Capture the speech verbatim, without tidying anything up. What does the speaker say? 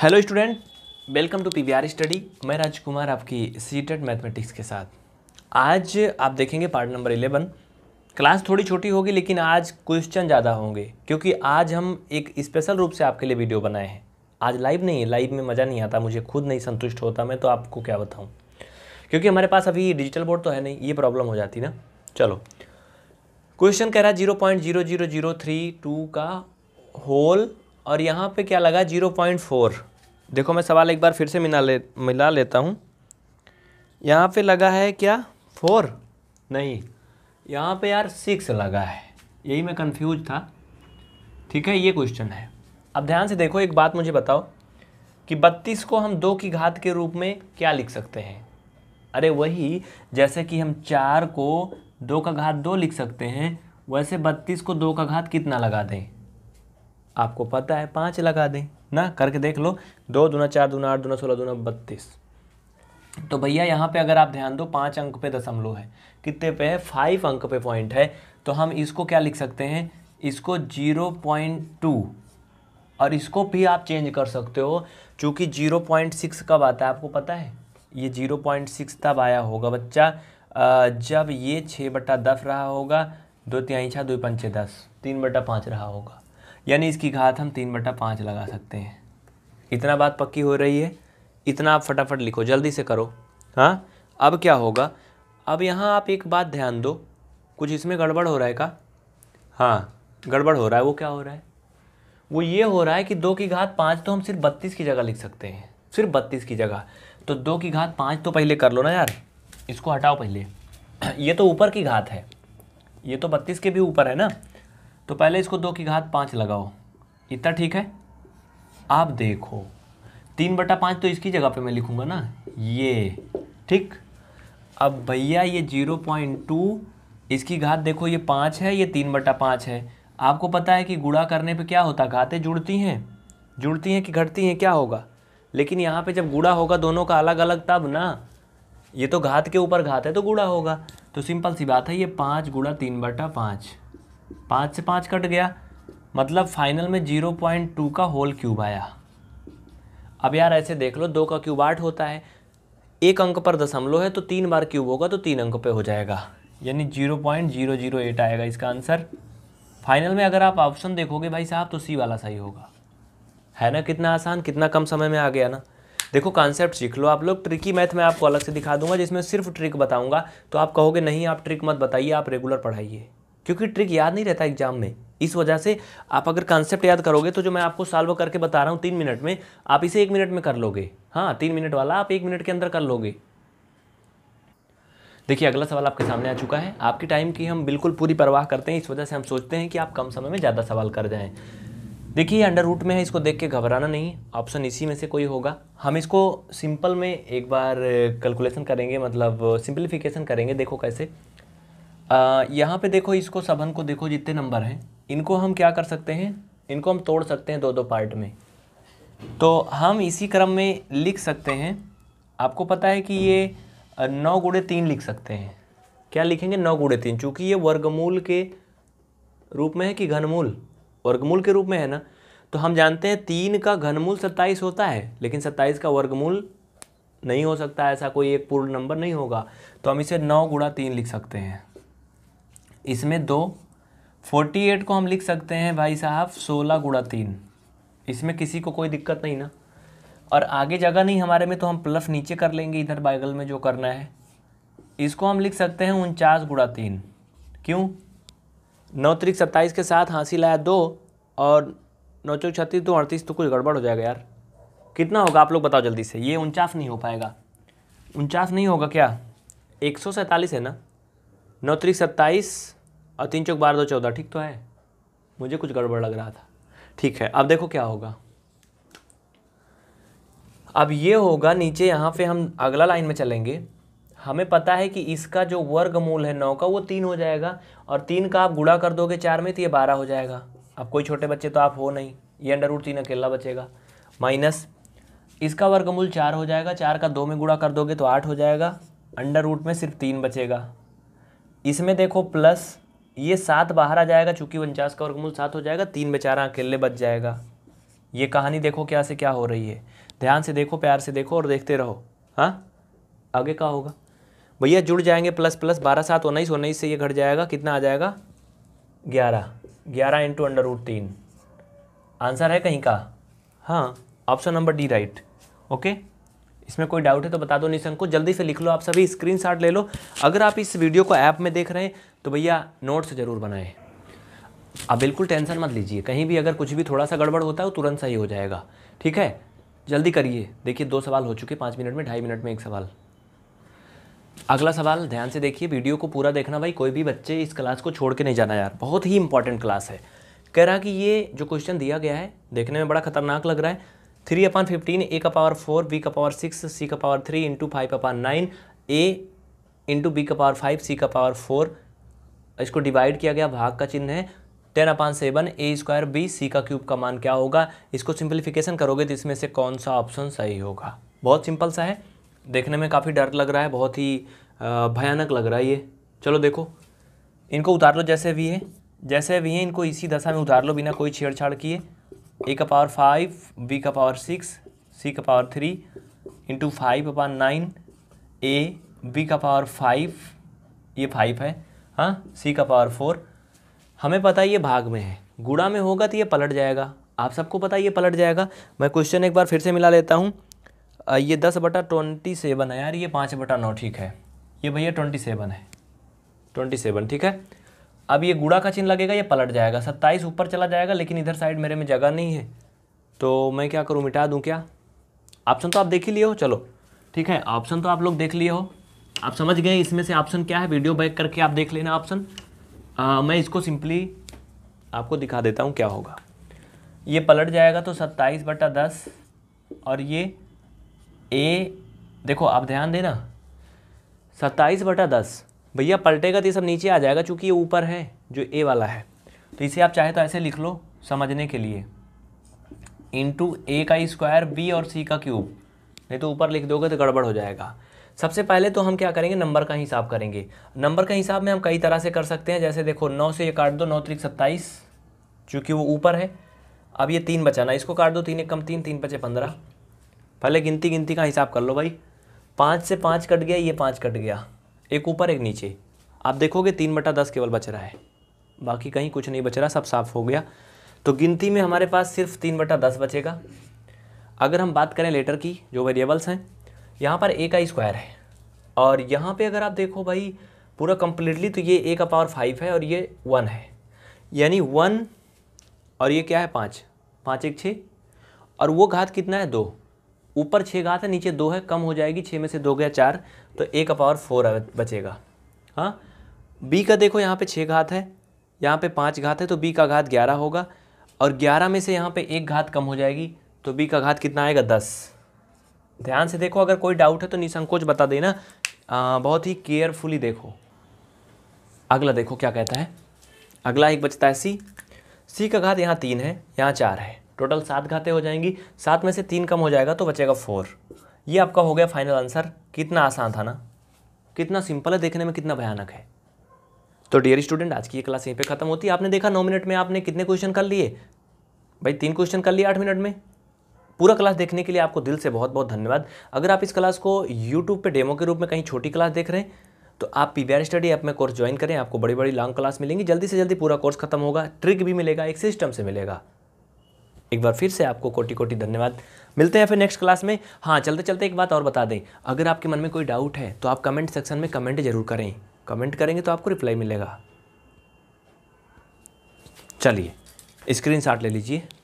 Hello student, welcome to PVR study. मैं राजकुमार आपकी CTET mathematics के साथ। आज आप देखेंगे पार्ट नंबर इलेवन। क्लास थोड़ी छोटी होगी लेकिन आज क्वेश्चन ज़्यादा होंगे क्योंकि आज हम एक स्पेशल रूप से आपके लिए वीडियो बनाए हैं। आज लाइव नहीं है, लाइव में मज़ा नहीं आता, मुझे खुद नहीं संतुष्ट होता मैं, तो आपको क्या बताऊँ, क्योंकि हमारे पास अभी डिजिटल बोर्ड तो है नहीं, ये प्रॉब्लम हो जाती ना। चलो, क्वेश्चन कह रहा है zero point zero zero zero three two का होल और यहाँ पे क्या लगा जीरो पॉइंट फोर। देखो मैं सवाल एक बार फिर से मिला ले मिला लेता हूँ। यहाँ पे लगा है क्या फोर? नहीं, यहाँ पे यार सिक्स लगा है, यही मैं कंफ्यूज था। ठीक है, ये क्वेश्चन है। अब ध्यान से देखो, एक बात मुझे बताओ कि बत्तीस को हम दो की घात के रूप में क्या लिख सकते हैं? अरे वही जैसे कि हम चार को दो का घात दो लिख सकते हैं, वैसे बत्तीस को दो का घात कितना लगा दें? आपको पता है, पाँच लगा दें ना, करके देख लो। दो दूना चार, दूना आठ, दूना सोलह, दूना बत्तीस। तो भैया यहाँ पे अगर आप ध्यान दो, पाँच अंक पे दशमलव है, कितने पे है? फाइव अंक पे पॉइंट है। तो हम इसको क्या लिख सकते हैं? इसको जीरो पॉइंट टू, और इसको भी आप चेंज कर सकते हो चूँकि जीरो पॉइंट सिक्स कब आता है आपको पता है? ये जीरो पॉइंट सिक्स तब आया होगा बच्चा जब ये छः बटा दस रहा होगा, दो तिहाई छः, दो पंचे दस, तीन बटा पाँच रहा होगा, यानी इसकी घात हम तीन बटा पाँच लगा सकते हैं। इतना बात पक्की हो रही है, इतना आप फटाफट लिखो, जल्दी से करो। हाँ, अब क्या होगा? अब यहाँ आप एक बात ध्यान दो, कुछ इसमें गड़बड़ हो रहा है का? हाँ, गड़बड़ हो रहा है। वो क्या हो रहा है? वो ये हो रहा है कि दो की घात पाँच तो हम सिर्फ बत्तीस की जगह लिख सकते हैं, सिर्फ बत्तीस की जगह। तो दो की घात पाँच तो पहले कर लो ना यार, इसको हटाओ पहले। ये तो ऊपर की घात है, ये तो बत्तीस के भी ऊपर है ना, तो पहले इसको दो की घात पाँच लगाओ। इतना ठीक है? आप देखो तीन बटा पाँच तो इसकी जगह पे मैं लिखूँगा ना, ये ठीक। अब भैया ये जीरो पॉइंट टू, इसकी घात देखो, ये पाँच है, ये तीन बटा पाँच है। आपको पता है कि गुणा करने पे क्या होता? घातें जुड़ती हैं, जुड़ती हैं कि घटती हैं, क्या होगा? लेकिन यहाँ पे जब गुणा होगा दोनों का अलग अलग तब ना, ये तो घात के ऊपर घात है तो गुणा होगा। तो सिंपल सी बात है, ये पाँच गुणा तीन बटा पाँच, पाँच से पाँच कट गया, मतलब फाइनल में जीरो पॉइंट टू का होल क्यूब आया। अब यार ऐसे देख लो, दो का क्यूब आठ होता है, एक अंक पर दशमलव है तो तीन बार क्यूब होगा तो तीन अंक पे हो जाएगा, यानी zero point zero zero eight आएगा इसका आंसर। फाइनल में अगर आप ऑप्शन देखोगे भाई साहब तो सी वाला सही होगा, है ना? कितना आसान, कितना कम समय में आ गया ना। देखो कॉन्सेप्ट सीख लो आप लोग। ट्रिकी मैथ मैं आपको अलग से दिखा दूंगा जिसमें सिर्फ ट्रिक बताऊँगा, तो आप कहोगे नहीं आप ट्रिक मत बताइए, आप रेगुलर पढ़ाइए, क्योंकि ट्रिक याद नहीं रहता एग्जाम में। इस वजह से आप अगर कॉन्सेप्ट याद करोगे तो जो मैं आपको सॉल्व करके बता रहा हूँ तीन मिनट में, आप इसे एक मिनट में कर लोगे। हाँ, तीन मिनट वाला आप एक मिनट के अंदर कर लोगे। देखिए अगला सवाल आपके सामने आ चुका है। आपकी टाइम की हम बिल्कुल पूरी परवाह करते हैं, इस वजह से हम सोचते हैं कि आप कम समय में ज़्यादा सवाल कर जाएँ। देखिए अंडर रूट में है, इसको देख के घबराना नहीं, ऑप्शन इसी में से कोई होगा। हम इसको सिंपल में एक बार कैलकुलेशन करेंगे, मतलब सिंप्लीफिकेशन करेंगे। देखो कैसे, यहाँ पे देखो, इसको सबन को देखो, जितने नंबर हैं इनको हम क्या कर सकते हैं? इनको हम तोड़ सकते हैं दो दो पार्ट में, तो हम इसी क्रम में लिख सकते हैं। आपको पता है कि ये नौ गुणे तीन लिख सकते हैं। क्या लिखेंगे? नौ गुणे तीन, चूँकि ये वर्गमूल के रूप में है कि घनमूल? वर्गमूल के रूप में है ना, तो हम जानते हैं तीन का घनमूल सत्ताईस होता है, लेकिन सत्ताईस का वर्गमूल नहीं हो सकता, ऐसा कोई एक पूर्ण नंबर नहीं होगा। तो हम इसे नौ गुणा तीन लिख सकते हैं। इसमें दो, अड़तालीस को हम लिख सकते हैं भाई साहब सोलह गुणा तीन, इसमें किसी को कोई दिक्कत नहीं ना। और आगे जगह नहीं हमारे में, तो हम प्लस नीचे कर लेंगे, इधर बाइगल में जो करना है। इसको हम लिख सकते हैं उनचास गुणा तीन, क्यों? नौ त्रिक सत्ताईस के साथ हासिल आया दो, और नौ चौक छत्तीस, दो अड़तीस, तो कुछ गड़बड़ हो जाएगा यार। कितना होगा आप लोग बताओ जल्दी से? ये उनचास नहीं हो पाएगा, उनचास नहीं होगा क्या? एक सौ सैंतालीस है ना, नौ त्रिक सत्ताईस और तीन चौक बारह, दो चौदह, ठीक तो है? मुझे कुछ गड़बड़ लग रहा था। ठीक है, अब देखो क्या होगा। अब ये होगा नीचे, यहाँ पे हम अगला लाइन में चलेंगे। हमें पता है कि इसका जो वर्गमूल है नौ का वो तीन हो जाएगा, और तीन का आप गुणा कर दोगे चार में तो ये बारह हो जाएगा। अब कोई छोटे बच्चे तो आप हो नहीं, ये अंडर रूट तीन अकेला बचेगा। माइनस इसका वर्गमूल चार हो जाएगा, चार का दो में गुणा कर दोगे तो आठ हो जाएगा, अंडर रूट में सिर्फ तीन बचेगा। इसमें देखो प्लस, ये सात बाहर आ जाएगा, चूंकि उनचास का वर्गमूल सात हो जाएगा, तीन बेचारा अकेले बच जाएगा। ये कहानी देखो क्या से क्या हो रही है, ध्यान से देखो, प्यार से देखो और देखते रहो। हाँ आगे क्या होगा भैया, जुड़ जाएंगे प्लस प्लस, बारह सात उन्नीस, उन्नीस से ये घट जाएगा, कितना आ जाएगा ग्यारह, ग्यारह इंटू अंडर रूट तीन। आंसर है कहीं का, हाँ option number D right. Okay इसमें कोई डाउट है तो बता दो निशंक को, जल्दी से लिख लो आप सभी, स्क्रीनशॉट ले लो। अगर आप इस वीडियो को ऐप में देख रहे हैं तो भैया नोट्स ज़रूर बनाएं। आप बिल्कुल टेंशन मत लीजिए, कहीं भी अगर कुछ भी थोड़ा सा गड़बड़ होता है वो तुरंत सही हो जाएगा, ठीक है। जल्दी करिए, देखिए दो सवाल हो चुके, पाँच मिनट में, ढाई मिनट में एक सवाल। अगला सवाल ध्यान से देखिए, वीडियो को पूरा देखना भाई, कोई भी बच्चे इस क्लास को छोड़ के नहीं जाना यार, बहुत ही इंपॉर्टेंट क्लास है। कह रहा कि ये जो क्वेश्चन दिया गया है देखने में बड़ा खतरनाक लग रहा है, थ्री अपान फिफ्टीन, ए का पावर फोर, बी का पावर सिक्स, सी का power three, into five upon nine, A into B का पावर फाइव, सी का पावर फोर, इसको डिवाइड किया गया, भाग का चिन्ह है, ten upon seven, A square B, C का क्यूब का मान क्या होगा। इसको सिंप्लीफिकेशन करोगे तो इसमें से कौन सा ऑप्शन सही होगा। बहुत सिंपल सा है, देखने में काफ़ी डर लग रहा है, बहुत ही भयानक लग रहा है ये। चलो देखो, इनको उतार लो जैसे भी है, जैसे भी है इनको इसी दशा में उतार लो बिना कोई छेड़छाड़ किए। ए का पावर फाइव, बी का पावर सिक्स, सी का power three, into five upon nine, A B का पावर फाइव, ये फाइव है, हाँ सी का पावर फोर। हमें पता है ये भाग में है, गुणा में होगा तो ये पलट जाएगा, आप सबको पता है ये पलट जाएगा। मैं क्वेश्चन एक बार फिर से मिला लेता हूँ, ये दस बटा ट्वेंटी सेवन है यार, ये पाँच बटा नौ, ठीक है, ये भैया ट्वेंटी सेवन है, ट्वेंटी सेवन ठीक है। अब ये गुणा का चिन्ह लगेगा, ये पलट जाएगा, सत्ताईस ऊपर चला जाएगा, लेकिन इधर साइड मेरे में जगह नहीं है तो मैं क्या करूँ, मिटा दूँ क्या। ऑप्शन तो आप देख ही लिए हो, चलो ठीक है, ऑप्शन तो आप लोग देख लिए हो, आप समझ गए इसमें से ऑप्शन क्या है, वीडियो बैक करके आप देख लेना ऑप्शन। मैं इसको सिंपली आपको दिखा देता हूँ क्या होगा, ये पलट जाएगा तो सत्ताईस बटा दस, और ये ए देखो आप ध्यान देना, सत्ताईस बटा दस भैया पलटेगा तो ये सब नीचे आ जाएगा, चूँकि ये ऊपर है जो ए वाला है, तो इसे आप चाहे तो ऐसे लिख लो समझने के लिए, इंटू ए का स्क्वायर बी और सी का क्यूब, नहीं तो ऊपर लिख दोगे तो गड़बड़ हो जाएगा। सबसे पहले तो हम क्या करेंगे, नंबर का हिसाब करेंगे। नंबर का हिसाब में हम कई तरह से कर सकते हैं, जैसे देखो नौ से ये काट दो, नौ त्रिक सत्ताईस, चूँकि वो ऊपर है। अब ये तीन बचाना, इसको काट दो, तीन एक कम तीन, तीन पचे पंद्रह। पहले गिनती गिनती का हिसाब कर लो भाई, पाँच से पाँच कट गया, ये पाँच कट गया, एक ऊपर एक नीचे। आप देखोगे तीन बटा दस केवल बच रहा है, बाकी कहीं कुछ नहीं बच रहा, सब साफ हो गया। तो गिनती में हमारे पास सिर्फ तीन बटा दस बचेगा। अगर हम बात करें लेटर की, जो वेरिएबल्स हैं, यहाँ पर ए का स्क्वायर है, और यहाँ पे अगर आप देखो भाई पूरा कम्प्लीटली तो ये ए का पावर फाइव है और ये वन है, यानी वन, और ये क्या है पाँच, पाँच एक छः, और वो घात कितना है दो, ऊपर छः घात है, नीचे दो है, कम हो जाएगी, छः में से दो गया चार, तो ए का पावर फोर बचेगा। हाँ बी का देखो यहाँ पे छः घात है, यहाँ पे पाँच घात है, तो बी का घात ग्यारह होगा, और ग्यारह में से यहाँ पे एक घात कम हो जाएगी, तो बी का घात कितना आएगा दस। ध्यान से देखो, अगर कोई डाउट है तो निसंकोच बता देना, आ, बहुत ही केयरफुली देखो। अगला देखो क्या कहता है, अगला एक बचता है सी, सी का घात यहाँ तीन है, यहाँ चार है, टोटल सात घातें हो जाएंगी, सात में से तीन कम हो जाएगा तो बचेगा फोर। ये आपका हो गया फाइनल आंसर। कितना आसान था ना, कितना सिंपल है, देखने में कितना भयानक है। तो डियर स्टूडेंट, आज की ये क्लास यहीं पे खत्म होती है। आपने देखा नौ मिनट में आपने कितने क्वेश्चन कर लिए भाई, तीन क्वेश्चन कर लिए आठ मिनट में। पूरा क्लास देखने के लिए आपको दिल से बहुत बहुत धन्यवाद। अगर आप इस क्लास को यूट्यूब पर डेमो के रूप में कहीं छोटी क्लास देख रहे हैं तो आप पीवीआर स्टडी ऐप में कोर्स ज्वाइन करें, आपको बड़ी बड़ी लॉन्ग क्लास मिलेंगी, जल्दी से जल्दी पूरा कोर्स खत्म होगा, ट्रिक भी मिलेगा, एक सिस्टम से मिलेगा। एक बार फिर से आपको कोटि कोटि धन्यवाद, मिलते हैं फिर नेक्स्ट क्लास में। हाँ चलते चलते एक बात और बता दें, अगर आपके मन में कोई डाउट है तो आप कमेंट सेक्शन में कमेंट जरूर करें, कमेंट करेंगे तो आपको रिप्लाई मिलेगा। चलिए स्क्रीनशॉट ले लीजिए।